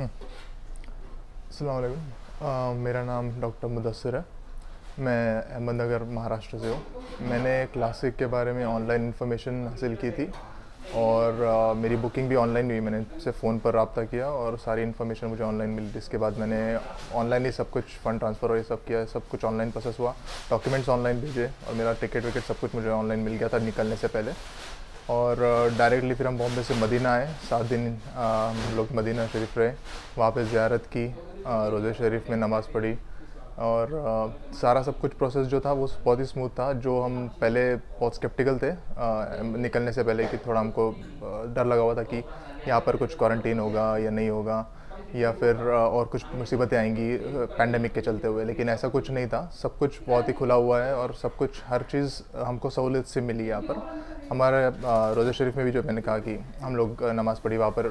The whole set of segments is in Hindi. अस्सलाम वालेकुम, मेरा नाम डॉक्टर मुदस्सिर है। मैं अहमदनगर महाराष्ट्र से हूँ। मैंने क्लासिक के बारे में ऑनलाइन इन्फॉर्मेशन हासिल की थी और मेरी बुकिंग भी ऑनलाइन हुई। मैंने उनसे फ़ोन पर रब्ता किया और सारी इन्फॉर्मेशन मुझे ऑनलाइन मिली। इसके बाद मैंने ऑनलाइन ही सब कुछ फ़ंड ट्रांसफ़र और ये सब किया, सब कुछ ऑनलाइन प्रोसेस हुआ। डॉक्यूमेंट्स ऑनलाइन भेजे और मेरा टिकट विकेट सब कुछ मुझे ऑनलाइन मिल गया था निकलने से पहले। और डायरेक्टली फिर हम बॉम्बे से मदीना आए। 7 दिन हम लोग मदीना शरीफ रहे, वहाँ पे ज़ियारत की, रोज़ा शरीफ में नमाज़ पढ़ी और सारा सब कुछ प्रोसेस जो था वो बहुत ही स्मूथ था। जो हम पहले बहुत स्केप्टिकल थे निकलने से पहले, कि थोड़ा हमको डर लगा हुआ था कि यहाँ पर कुछ क्वारंटीन होगा या नहीं होगा या फिर और कुछ मुसीबतें आएंगी पैंडमिक के चलते हुए, लेकिन ऐसा कुछ नहीं था। सब कुछ बहुत ही खुला हुआ है और सब कुछ हर चीज़ हमको सहूलियत से मिली। यहाँ पर हमारे रोज़ा शरीफ में भी जो मैंने कहा कि हम लोग नमाज़ पढ़ी, वहाँ पर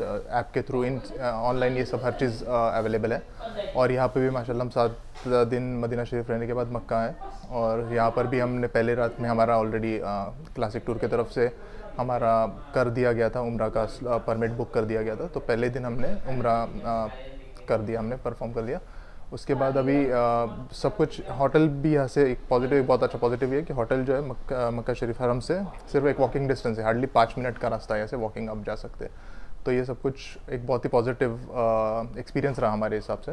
ऐप के थ्रू इन ऑनलाइन ये सब हर चीज़ अवेलेबल है। और यहाँ पे भी माशाल्लाह हम 7 दिन मदीना शरीफ रहने के बाद मक्का है और यहाँ पर भी हमने पहले रात में हमारा ऑलरेडी क्लासिक टूर की तरफ से हमारा कर दिया गया था, उम्रा का परमिट बुक कर दिया गया था। तो पहले दिन हमने उम्रा कर दिया, हमने परफॉर्म कर दिया। उसके बाद अभी सब कुछ होटल भी यहाँ से एक पॉजिटिव, बहुत अच्छा पॉजिटिव है कि होटल जो है मक्का शरीफ हरम से सिर्फ एक वॉकिंग डिस्टेंस है, हार्डली 5 मिनट का रास्ता है, यहाँ से वॉकिंग आप जा सकते हैं। तो ये सब कुछ एक बहुत ही पॉजिटिव एक्सपीरियंस रहा हमारे हिसाब से।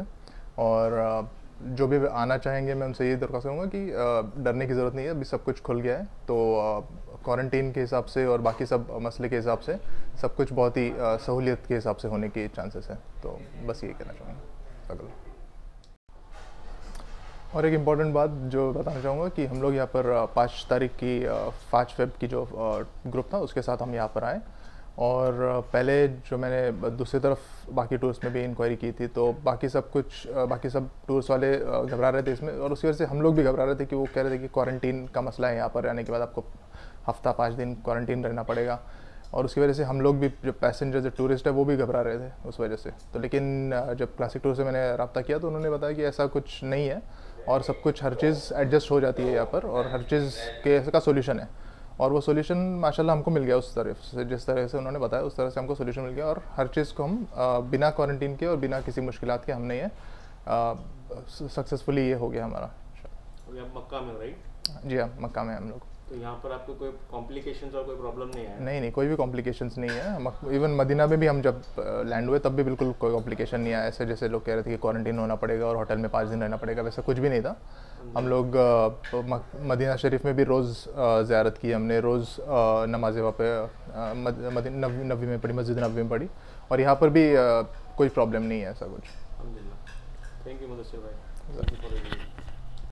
और जो भी आना चाहेंगे मैं उनसे ये दरख्वास्त करूँगा कि डरने की ज़रूरत नहीं है, अभी सब कुछ खुल गया है। तो क्वारंटीन के हिसाब से और बाकी सब मसले के हिसाब से सब कुछ बहुत ही सहूलियत के हिसाब से होने के चांसेस हैं। तो बस ये कहना चाहूँगा। अगला और एक इम्पॉर्टेंट बात जो बताना चाहूँगा कि हम लोग यहाँ पर 5 फेब की जो ग्रुप था उसके साथ हम यहाँ पर आए। और पहले जो मैंने दूसरी तरफ बाकी टूर्स में भी इंक्वायरी की थी तो बाकी सब टूर्स वाले घबरा रहे थे इसमें, और उसकी वजह से हम लोग भी घबरा रहे थे कि वो कह रहे थे कि क्वारंटीन का मसला है, यहाँ पर आने के बाद आपको हफ्ता 5 दिन क्वारंटीन रहना पड़ेगा। और उसकी वजह से हम लोग भी, जो पैसेंजर जो टूरिस्ट है वो भी घबरा रहे थे उस वजह से। तो लेकिन जब क्लासिक टूर से मैंने रब्ता किया तो उन्होंने बताया कि ऐसा कुछ नहीं है और सब कुछ हर चीज़ एडजस्ट हो जाती है यहाँ पर और हर चीज़ के का सोल्यूशन है। और वो सोल्यूशन माशाल्लाह हमको मिल गया उस तरफ से, जिस तरह से उन्होंने बताया उस तरह से हमको सोल्यूशन मिल गया। और हर चीज़ को हम बिना क्वारंटीन के और बिना किसी मुश्किलात के हमने ये सक्सेसफुली ये हो गया हमारा। मक्का में, राइट? जी हाँ, मक्का में हम लोग। तो यहाँ पर आपको कोई कॉम्प्लिकेशंस और कोई प्रॉब्लम नहीं है? नहीं, कोई भी कॉम्प्लिकेशंस नहीं है। इवन मदीना में भी हम जब लैंड हुए तब भी बिल्कुल कोई कॉम्प्लिकेशन नहीं आया। ऐसे जैसे लोग कह रहे थे कि क्वारंटीन होना पड़ेगा और होटल में 5 दिन रहना पड़ेगा, वैसा कुछ भी नहीं था। हम लोग मदीना शरीफ में भी रोज़ ज़ियारत की, हमने रोज़ नमाज़ें वहाँ पे नबवी में पढ़ी, मस्जिद नबवी में पढ़ी। और यहाँ पर भी कोई प्रॉब्लम नहीं है ऐसा कुछ। थैंक यू मदस्सिर भाई।